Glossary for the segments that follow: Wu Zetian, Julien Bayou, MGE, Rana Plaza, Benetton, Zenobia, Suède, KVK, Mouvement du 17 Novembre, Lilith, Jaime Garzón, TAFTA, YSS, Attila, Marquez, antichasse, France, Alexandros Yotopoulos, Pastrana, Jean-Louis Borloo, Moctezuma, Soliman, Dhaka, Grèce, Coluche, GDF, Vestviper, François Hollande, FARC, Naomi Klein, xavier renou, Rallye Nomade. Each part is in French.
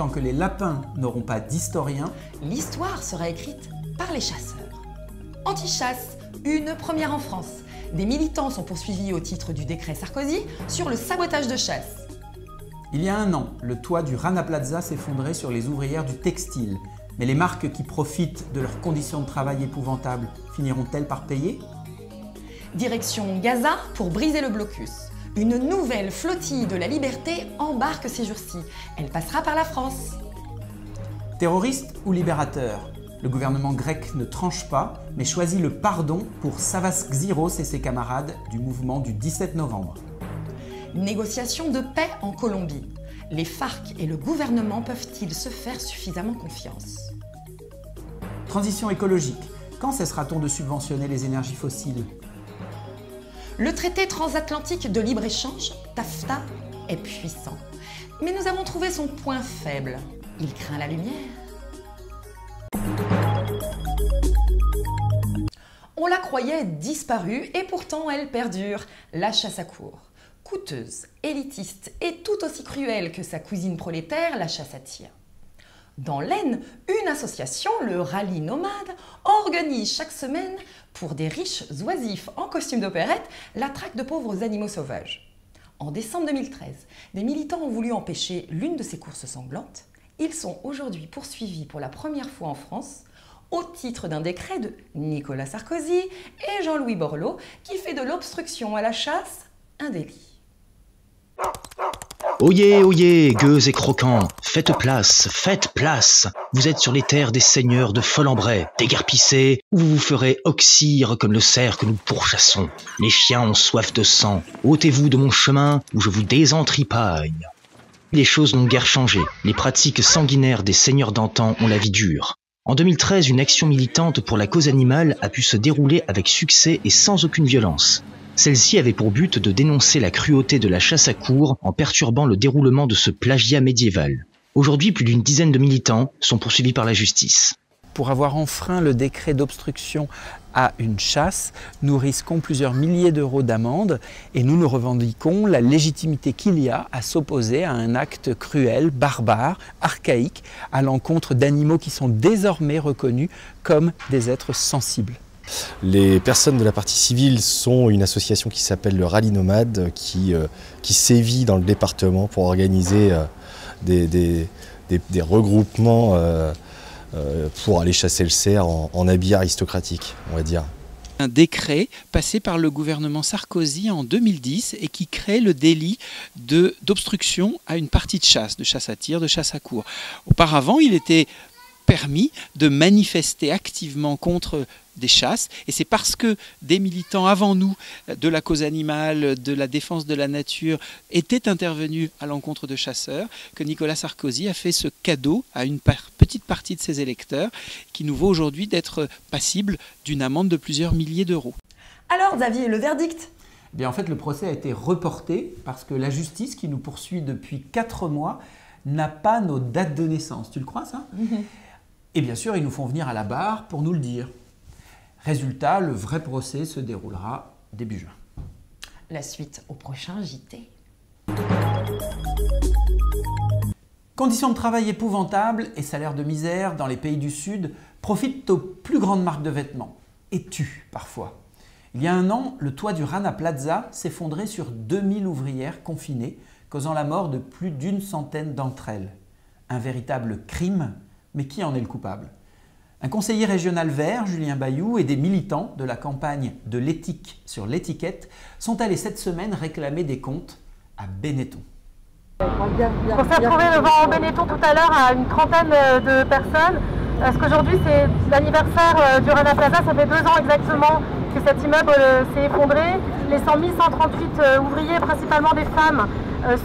Tant que les lapins n'auront pas d'historien, l'histoire sera écrite par les chasseurs. Anti-chasse, une première en France. Des militants sont poursuivis au titre du décret Sarkozy sur le sabotage de chasse. Il y a un an, le toit du Rana Plaza s'effondrait sur les ouvrières du textile. Mais les marques qui profitent de leurs conditions de travail épouvantables finiront-elles par payer? Direction Gaza pour briser le blocus. Une nouvelle flottille de la liberté embarque ces jours-ci. Elle passera par la France. Terroriste ou libérateur, le gouvernement grec ne tranche pas, mais choisit le pardon pour Savas Xiros et ses camarades du mouvement du 17 novembre. Négociation de paix en Colombie. Les FARC et le gouvernement peuvent-ils se faire suffisamment confiance? Transition écologique. Quand cessera-t-on de subventionner les énergies fossiles? Le traité transatlantique de libre-échange, TAFTA, est puissant. Mais nous avons trouvé son point faible. Il craint la lumière. On la croyait disparue et pourtant elle perdure. La chasse à courre. Coûteuse, élitiste et tout aussi cruelle que sa cousine prolétaire, la chasse à tir. Dans l'Aisne, une association, le Rallye Nomade, organise chaque semaine pour des riches oisifs en costume d'opérette la traque de pauvres animaux sauvages. En décembre 2013, des militants ont voulu empêcher l'une de ces courses sanglantes. Ils sont aujourd'hui poursuivis pour la première fois en France au titre d'un décret de Nicolas Sarkozy et Jean-Louis Borloo qui fait de l'obstruction à la chasse un délit. Oyez, oyez, gueux et croquants, faites place, faites place. Vous êtes sur les terres des seigneurs de Follembray, déguerpissés, où vous vous ferez oxyre comme le cerf que nous pourchassons. Les chiens ont soif de sang, ôtez-vous de mon chemin, ou je vous désentripaille. Les choses n'ont guère changé, les pratiques sanguinaires des seigneurs d'antan ont la vie dure. En 2013, une action militante pour la cause animale a pu se dérouler avec succès et sans aucune violence. Celle-ci avait pour but de dénoncer la cruauté de la chasse à courre en perturbant le déroulement de ce plagiat médiéval. Aujourd'hui, plus d'une dizaine de militants sont poursuivis par la justice. Pour avoir enfreint le décret d'obstruction à une chasse, nous risquons plusieurs milliers d'euros d'amende et nous revendiquons la légitimité qu'il y a à s'opposer à un acte cruel, barbare, archaïque, à l'encontre d'animaux qui sont désormais reconnus comme des êtres sensibles. Les personnes de la partie civile sont une association qui s'appelle le Rallye Nomade qui sévit dans le département pour organiser des regroupements pour aller chasser le cerf en habit aristocratique, on va dire. Un décret passé par le gouvernement Sarkozy en 2010 et qui crée le délit d'obstruction à une partie de chasse à tir, de chasse à courre. Auparavant, il était permis de manifester activement contre des chasses et c'est parce que des militants avant nous de la cause animale, de la défense de la nature étaient intervenus à l'encontre de chasseurs que Nicolas Sarkozy a fait ce cadeau à une petite partie de ses électeurs qui nous vaut aujourd'hui d'être passible d'une amende de plusieurs milliers d'euros. Alors Xavier, le verdict? Eh bien, en fait, le procès a été reporté parce que la justice qui nous poursuit depuis 4 mois n'a pas nos dates de naissance. Tu le crois ça? Et bien sûr, ils nous font venir à la barre pour nous le dire. Résultat, le vrai procès se déroulera début juin. La suite au prochain JT. Conditions de travail épouvantables et salaires de misère dans les pays du Sud profitent aux plus grandes marques de vêtements et tuent parfois. Il y a un an, le toit du Rana Plaza s'effondrait sur 2000 ouvrières confinées, causant la mort de plus d'une centaine d'entre elles. Un véritable crime, mais qui en est le coupable? Un conseiller régional vert, Julien Bayou, et des militants de la campagne de l'éthique sur l'étiquette sont allés cette semaine réclamer des comptes à Benetton. On s'est retrouvé devant Benetton tout à l'heure à une trentaine de personnes. Parce qu'aujourd'hui, c'est l'anniversaire du Rana Plaza. Ça fait 2 ans exactement que cet immeuble s'est effondré. Les 100 138 ouvriers, principalement des femmes,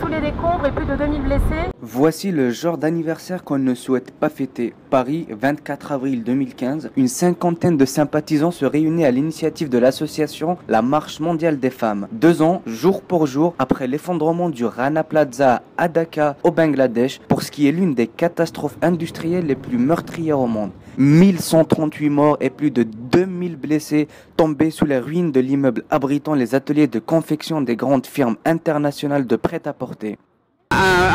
sous les décombres et plus de 2000 blessés. Voici le genre d'anniversaire qu'on ne souhaite pas fêter. Paris, 24 avril 2015, une cinquantaine de sympathisants se réunaient à l'initiative de l'association La Marche Mondiale des Femmes. 2 ans, jour pour jour, après l'effondrement du Rana Plaza à Dhaka, au Bangladesh, pour ce qui est l'une des catastrophes industrielles les plus meurtrières au monde. 1138 morts et plus de 2000 blessés tombés sous les ruines de l'immeuble abritant les ateliers de confection des grandes firmes internationales de prêt-à-porter.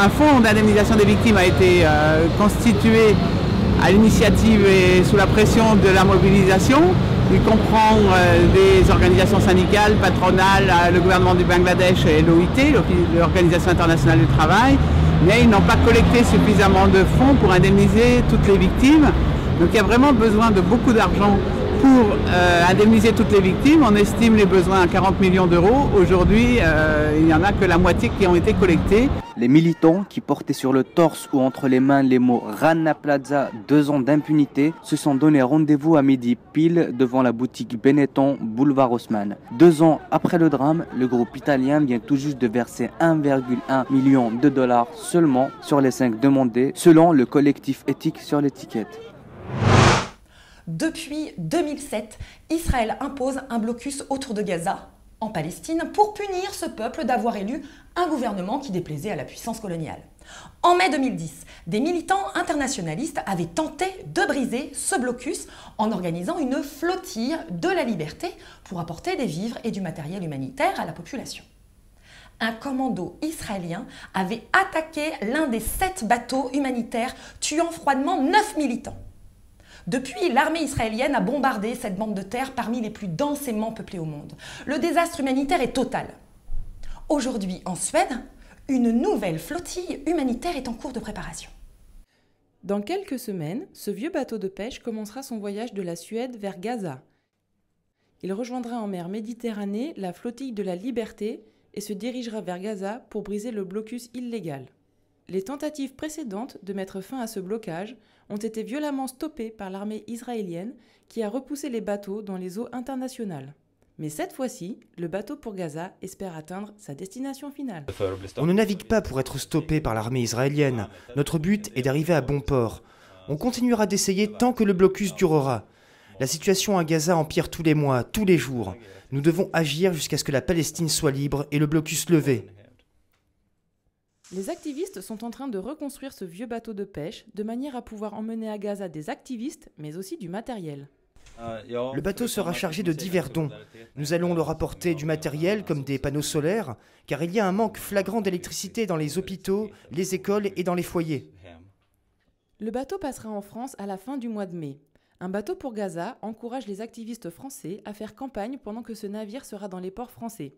un fonds d'indemnisation des victimes a été constitué à l'initiative et sous la pression de la mobilisation. Il comprend des organisations syndicales, patronales, le gouvernement du Bangladesh et l'OIT, l'Organisation internationale du travail, mais ils n'ont pas collecté suffisamment de fonds pour indemniser toutes les victimes. Donc il y a vraiment besoin de beaucoup d'argent pour indemniser toutes les victimes. On estime les besoins à 40 millions d'euros. Aujourd'hui, il n'y en a que la moitié qui ont été collectés. Les militants qui portaient sur le torse ou entre les mains les mots « Rana Plaza, 2 ans d'impunité » se sont donné rendez-vous à midi pile devant la boutique Benetton, boulevard Haussmann. 2 ans après le drame, le groupe italien vient tout juste de verser 1,1 million de dollars seulement sur les 5 demandés, selon le collectif éthique sur l'étiquette. Depuis 2007, Israël impose un blocus autour de Gaza, en Palestine, pour punir ce peuple d'avoir élu un gouvernement qui déplaisait à la puissance coloniale. En mai 2010, des militants internationalistes avaient tenté de briser ce blocus en organisant une flottille de la liberté pour apporter des vivres et du matériel humanitaire à la population. Un commando israélien avait attaqué l'un des 7 bateaux humanitaires, tuant froidement 9 militants. Depuis, l'armée israélienne a bombardé cette bande de terre parmi les plus densément peuplées au monde. Le désastre humanitaire est total. Aujourd'hui, en Suède, une nouvelle flottille humanitaire est en cours de préparation. Dans quelques semaines, ce vieux bateau de pêche commencera son voyage de la Suède vers Gaza. Il rejoindra en mer Méditerranée la flottille de la Liberté et se dirigera vers Gaza pour briser le blocus illégal. Les tentatives précédentes de mettre fin à ce blocage ont été violemment stoppées par l'armée israélienne qui a repoussé les bateaux dans les eaux internationales. Mais cette fois-ci, le bateau pour Gaza espère atteindre sa destination finale. On ne navigue pas pour être stoppé par l'armée israélienne. Notre but est d'arriver à bon port. On continuera d'essayer tant que le blocus durera. La situation à Gaza empire tous les mois, tous les jours. Nous devons agir jusqu'à ce que la Palestine soit libre et le blocus levé. Les activistes sont en train de reconstruire ce vieux bateau de pêche de manière à pouvoir emmener à Gaza des activistes, mais aussi du matériel. Le bateau sera chargé de divers dons. Nous allons leur apporter du matériel comme des panneaux solaires, car il y a un manque flagrant d'électricité dans les hôpitaux, les écoles et dans les foyers. Le bateau passera en France à la fin du mois de mai. Un bateau pour Gaza encourage les activistes français à faire campagne pendant que ce navire sera dans les ports français.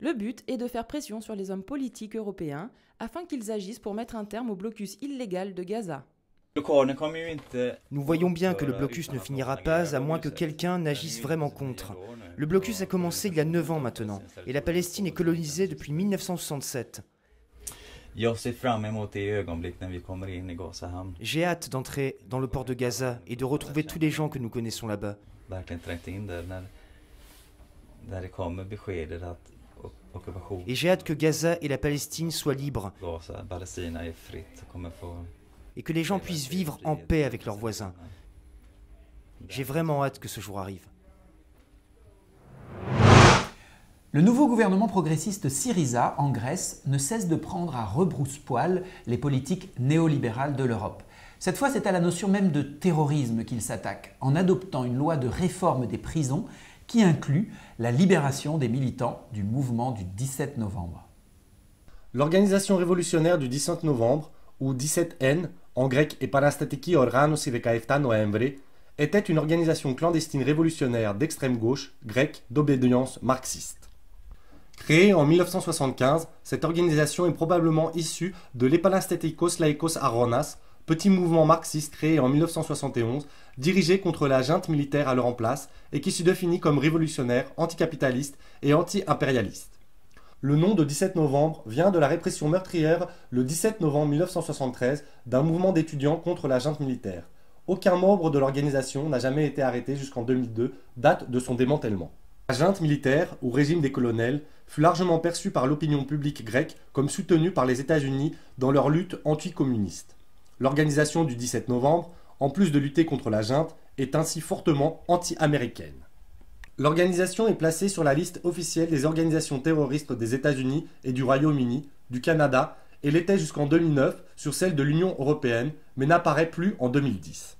Le but est de faire pression sur les hommes politiques européens afin qu'ils agissent pour mettre un terme au blocus illégal de Gaza. Nous voyons bien que le blocus ne finira pas à moins que quelqu'un n'agisse vraiment contre. Le blocus a commencé il y a 9 ans maintenant et la Palestine est colonisée depuis 1967. J'ai hâte d'entrer dans le port de Gaza et de retrouver tous les gens que nous connaissons là-bas. Et j'ai hâte que Gaza et la Palestine soient libres et que les gens puissent vivre en paix avec leurs voisins. J'ai vraiment hâte que ce jour arrive. Le nouveau gouvernement progressiste Syriza en Grèce ne cesse de prendre à rebrousse-poil les politiques néolibérales de l'Europe. Cette fois, c'est à la notion même de terrorisme qu'il s'attaque en adoptant une loi de réforme des prisons qui inclut la libération des militants du mouvement du 17 novembre. L'organisation révolutionnaire du 17 novembre, ou 17N, en grec Επαναστατική Οργάνωση 17 Νοέμβρη, était une organisation clandestine révolutionnaire d'extrême gauche, grecque, d'obédience marxiste. Créée en 1975, cette organisation est probablement issue de l'Epanastatikos Laikos Aronas, petit mouvement marxiste créé en 1971, dirigé contre la junte militaire alors en place et qui se définit comme révolutionnaire, anticapitaliste et anti-impérialiste. Le nom de 17 novembre vient de la répression meurtrière le 17 novembre 1973 d'un mouvement d'étudiants contre la junte militaire. Aucun membre de l'organisation n'a jamais été arrêté jusqu'en 2002, date de son démantèlement. La junte militaire, ou régime des colonels, fut largement perçue par l'opinion publique grecque comme soutenue par les États-Unis dans leur lutte anticommuniste. L'organisation du 17 novembre, en plus de lutter contre la junte, est ainsi fortement anti-américaine. L'organisation est placée sur la liste officielle des organisations terroristes des États-Unis et du Royaume-Uni, du Canada, et l'était jusqu'en 2009 sur celle de l'Union européenne, mais n'apparaît plus en 2010.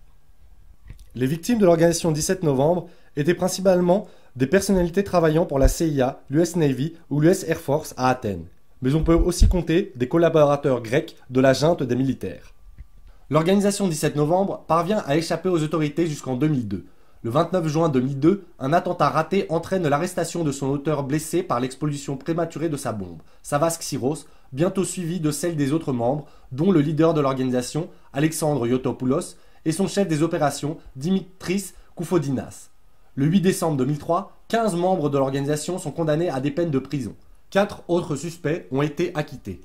Les victimes de l'organisation 17 novembre étaient principalement des personnalités travaillant pour la CIA, l'US Navy ou l'US Air Force à Athènes. mais on peut aussi compter des collaborateurs grecs de la junte des militaires. L'organisation 17 novembre parvient à échapper aux autorités jusqu'en 2002. Le 29 juin 2002, un attentat raté entraîne l'arrestation de son auteur blessé par l'explosion prématurée de sa bombe, Savas Xiros, bientôt suivi de celle des autres membres, dont le leader de l'organisation, Alexandros Yotopoulos, et son chef des opérations, Dimitris Koufodinas. Le 8 décembre 2003, 15 membres de l'organisation sont condamnés à des peines de prison. 4 autres suspects ont été acquittés.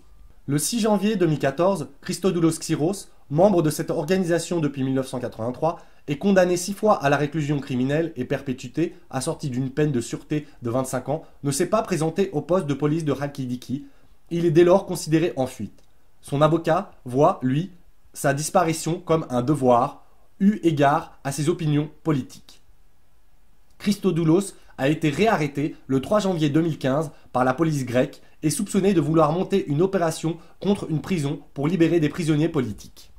Le 6 janvier 2014, Christodoulos Xiros, membre de cette organisation depuis 1983, est condamné 6 fois à la réclusion criminelle et perpétuité, assortie d'une peine de sûreté de 25 ans, ne s'est pas présenté au poste de police de Halkidiki. Il est dès lors considéré en fuite. Son avocat voit, lui, sa disparition comme un devoir, eu égard à ses opinions politiques. Christodoulos a été réarrêté le 3 janvier 2015 par la police grecque et soupçonné de vouloir monter une opération contre une prison pour libérer des prisonniers politiques.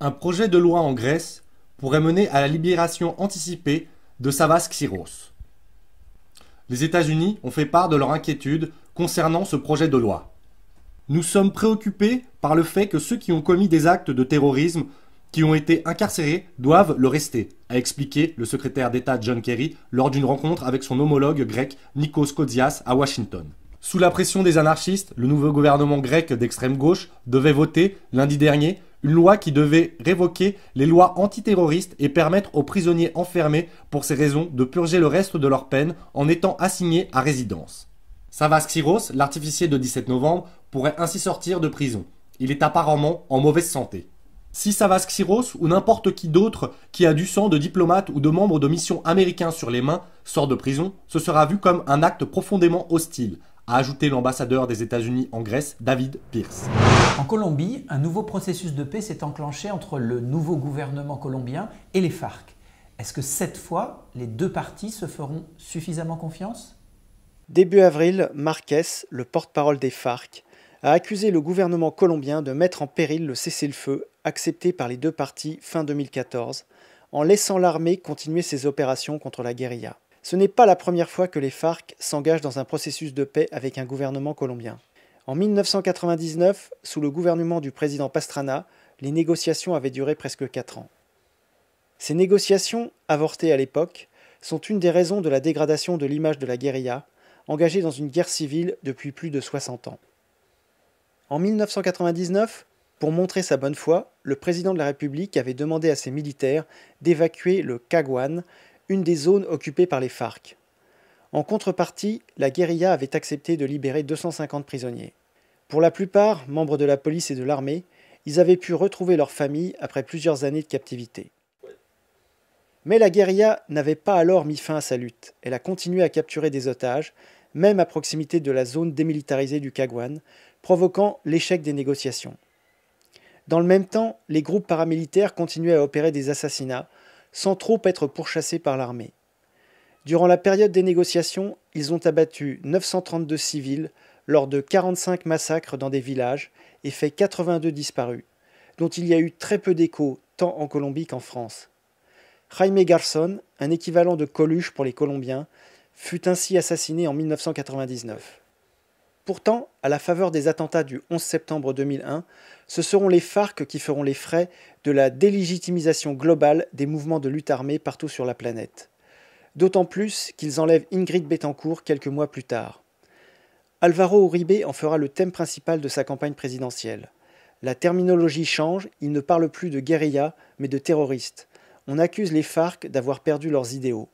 Un projet de loi en Grèce pourrait mener à la libération anticipée de Savas Xiros. Les États-Unis ont fait part de leur inquiétude concernant ce projet de loi. Nous sommes préoccupés par le fait que ceux qui ont commis des actes de terrorisme qui ont été incarcérés doivent le rester, a expliqué le secrétaire d'État John Kerry lors d'une rencontre avec son homologue grec Nikos Kodzias à Washington. Sous la pression des anarchistes, le nouveau gouvernement grec d'extrême gauche devait voter, lundi dernier, une loi qui devait révoquer les lois antiterroristes et permettre aux prisonniers enfermés pour ces raisons de purger le reste de leur peine en étant assignés à résidence. Savas Xiros, l'artificier de 17 novembre, pourrait ainsi sortir de prison. Il est apparemment en mauvaise santé. Si Savas Xiros ou n'importe qui d'autre qui a du sang de diplomate ou de membre de missions américains sur les mains sort de prison, ce sera vu comme un acte profondément hostile, a ajouté l'ambassadeur des États-Unis en Grèce, David Pierce. En Colombie, un nouveau processus de paix s'est enclenché entre le nouveau gouvernement colombien et les FARC. Est-ce que cette fois, les deux parties se feront suffisamment confiance? Début avril, Marquez, le porte-parole des FARC, a accusé le gouvernement colombien de mettre en péril le cessez-le-feu accepté par les deux parties fin 2014, en laissant l'armée continuer ses opérations contre la guérilla. Ce n'est pas la première fois que les FARC s'engagent dans un processus de paix avec un gouvernement colombien. En 1999, sous le gouvernement du président Pastrana, les négociations avaient duré presque 4 ans. Ces négociations, avortées à l'époque, sont une des raisons de la dégradation de l'image de la guérilla, engagée dans une guerre civile depuis plus de 60 ans. En 1999, pour montrer sa bonne foi, le président de la République avait demandé à ses militaires d'évacuer le Caguan, une des zones occupées par les FARC. En contrepartie, la guérilla avait accepté de libérer 250 prisonniers. Pour la plupart, membres de la police et de l'armée, ils avaient pu retrouver leur famille après plusieurs années de captivité. Mais la guérilla n'avait pas alors mis fin à sa lutte. Elle a continué à capturer des otages, même à proximité de la zone démilitarisée du Caguan, provoquant l'échec des négociations. Dans le même temps, les groupes paramilitaires continuaient à opérer des assassinats, sans trop être pourchassés par l'armée. Durant la période des négociations, ils ont abattu 932 civils lors de 45 massacres dans des villages et fait 82 disparus, dont il y a eu très peu d'écho tant en Colombie qu'en France. Jaime Garzón, un équivalent de Coluche pour les Colombiens, fut ainsi assassiné en 1999. Pourtant, à la faveur des attentats du 11 septembre 2001, ce seront les FARC qui feront les frais de la délégitimisation globale des mouvements de lutte armée partout sur la planète. D'autant plus qu'ils enlèvent Ingrid Betancourt quelques mois plus tard. Alvaro Uribe en fera le thème principal de sa campagne présidentielle. La terminologie change, il ne parle plus de guérilla, mais de terroriste. On accuse les FARC d'avoir perdu leurs idéaux.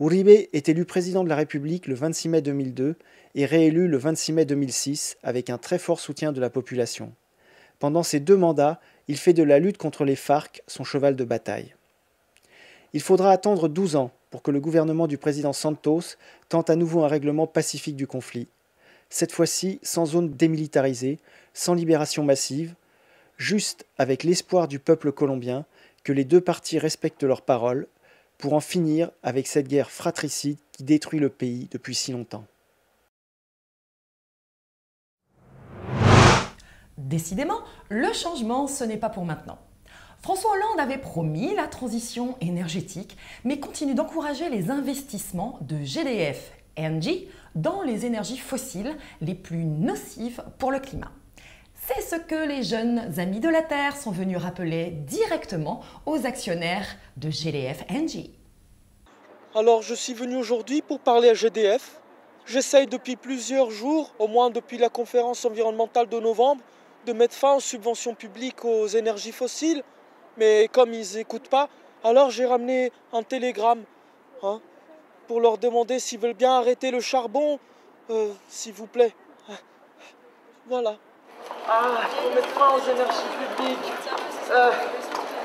Uribe est élu président de la République le 26 mai 2002 et réélu le 26 mai 2006 avec un très fort soutien de la population. Pendant ses 2 mandats, il fait de la lutte contre les FARC son cheval de bataille. Il faudra attendre 12 ans pour que le gouvernement du président Santos tente à nouveau un règlement pacifique du conflit. Cette fois-ci sans zone démilitarisée, sans libération massive, juste avec l'espoir du peuple colombien que les deux parties respectent leurs paroles, pour en finir avec cette guerre fratricide qui détruit le pays depuis si longtemps. Décidément, le changement, ce n'est pas pour maintenant. François Hollande avait promis la transition énergétique, mais continue d'encourager les investissements de GDF Engie dans les énergies fossiles les plus nocives pour le climat. C'est ce que les Jeunes Amis de la Terre sont venus rappeler directement aux actionnaires de GDF Engie. Alors je suis venu aujourd'hui pour parler à GDF. J'essaye depuis plusieurs jours, au moins depuis la conférence environnementale de novembre, de mettre fin aux subventions publiques aux énergies fossiles. Mais comme ils n'écoutent pas, alors j'ai ramené un télégramme pour leur demander s'ils veulent bien arrêter le charbon, s'il vous plaît. Voilà. Ah, il faut mettre fin aux énergies publiques,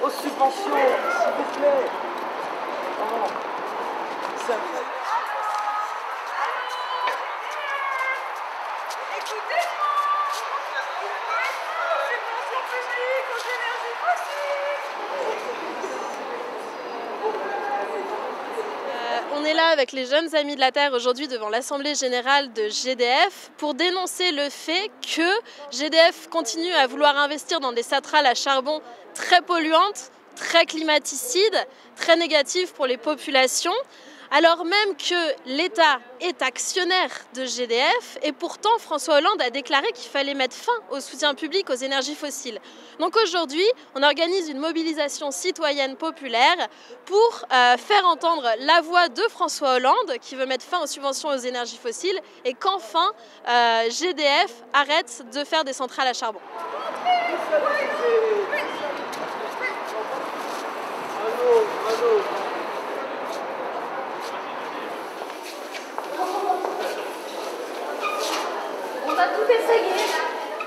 aux subventions, s'il vous plaît. Oh, ça... On est là avec les Jeunes Amis de la Terre aujourd'hui devant l'Assemblée Générale de GDF pour dénoncer le fait que GDF continue à vouloir investir dans des centrales à charbon très polluantes, très climaticides, très négatives pour les populations, alors même que l'État est actionnaire de GDF et pourtant François Hollande a déclaré qu'il fallait mettre fin au soutien public aux énergies fossiles. Donc aujourd'hui, on organise une mobilisation citoyenne populaire pour faire entendre la voix de François Hollande qui veut mettre fin aux subventions aux énergies fossiles et qu'enfin GDF arrête de faire des centrales à charbon.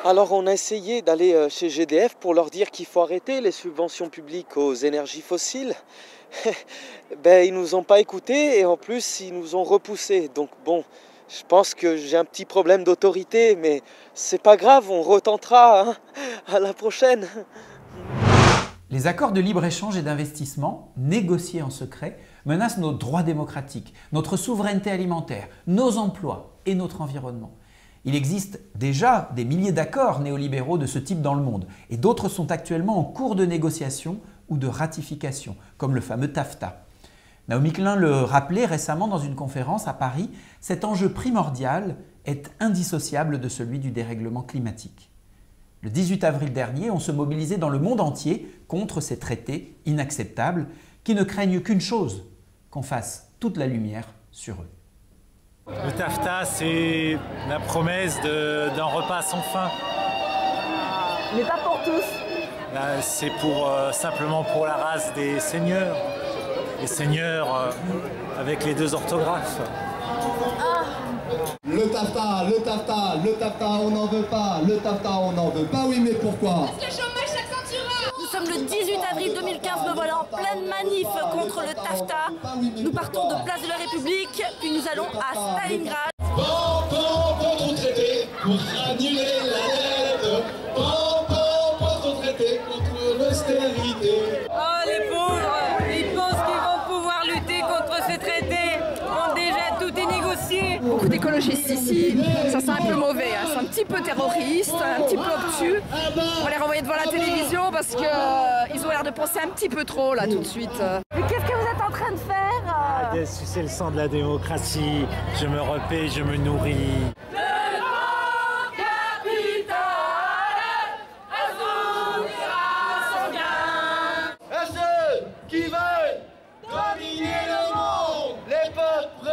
Alors on a essayé d'aller chez GDF pour leur dire qu'il faut arrêter les subventions publiques aux énergies fossiles. Ben, ils ne nous ont pas écoutés et en plus ils nous ont repoussés. Donc bon, je pense que j'ai un petit problème d'autorité, mais c'est pas grave, on retentera à la prochaine. Les accords de libre-échange et d'investissement, négociés en secret, menacent nos droits démocratiques, notre souveraineté alimentaire, nos emplois et notre environnement. Il existe déjà des milliers d'accords néolibéraux de ce type dans le monde et d'autres sont actuellement en cours de négociation ou de ratification, comme le fameux TAFTA. Naomi Klein le rappelait récemment dans une conférence à Paris, cet enjeu primordial est indissociable de celui du dérèglement climatique. Le 18 avril dernier, on se mobilisait dans le monde entier contre ces traités inacceptables qui ne craignent qu'une chose, qu'on fasse toute la lumière sur eux. Le TAFTA, c'est la promesse d'un repas sans faim. Mais pas pour tous. C'est simplement pour la race des seigneurs. Les seigneurs avec les deux orthographes. Le TAFTA, le TAFTA, le TAFTA, on n'en veut pas. Le TAFTA, on n'en veut pas. Oui, mais pourquoi? Parce que chômage s'accentuera. Nous sommes le 18 avril 2015, nous voilà en pleine manif contre le TAFTA. Nous partons de Place de la République, puis nous allons à Stalingrad. Pan, pan, contre traité, pour annuler la dette. Pan, pan, contre traité, contre l'austérité. Oh les pauvres, ils pensent qu'ils vont pouvoir lutter contre ces traités. On déjà tout est négocié. Beaucoup d'écologistes ici, ça sent un peu mauvais. Hein. C'est un petit peu terroriste, un petit peu obtus. On va les renvoyer devant la télévision parce qu'ils ont l'air de penser un petit peu trop là tout de suite. Mais qu'est-ce que vous êtes en train de faire? Sucer le sang de la démocratie, je me repais, je me nourris. Le grand capital associe son gain. À ceux qui veulent dominer le monde, les peuples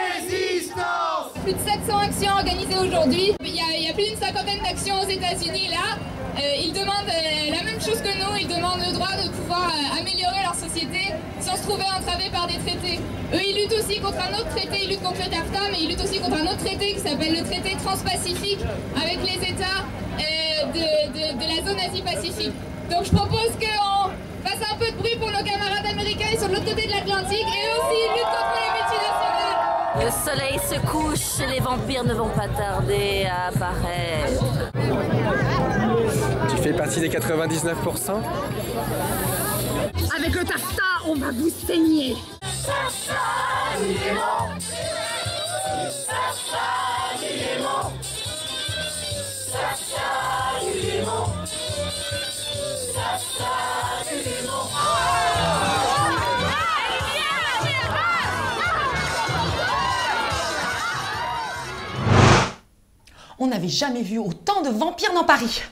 répondent résistance. Plus de 700 actions organisées aujourd'hui. Il y a plus d'une cinquantaine d'actions aux États-Unis là. Ils demandent la même chose que nous, ils demandent le droit de pouvoir améliorer leur société sans se trouver entravés par des traités. Eux, ils luttent aussi contre un autre traité, ils luttent contre le TAFTA, mais ils luttent aussi contre un autre traité qui s'appelle le traité transpacifique avec les États de la zone Asie-Pacifique. Donc je propose qu'on fasse un peu de bruit pour nos camarades américains, ils sont de l'autre côté de l'Atlantique, et eux aussi ils luttent contre les multinationales. Le soleil se couche, les vampires ne vont pas tarder à apparaître. Tu fais partie des 99%? Avec le TAFTA, on va vous saigner. On n'avait jamais vu autant de vampires dans Paris.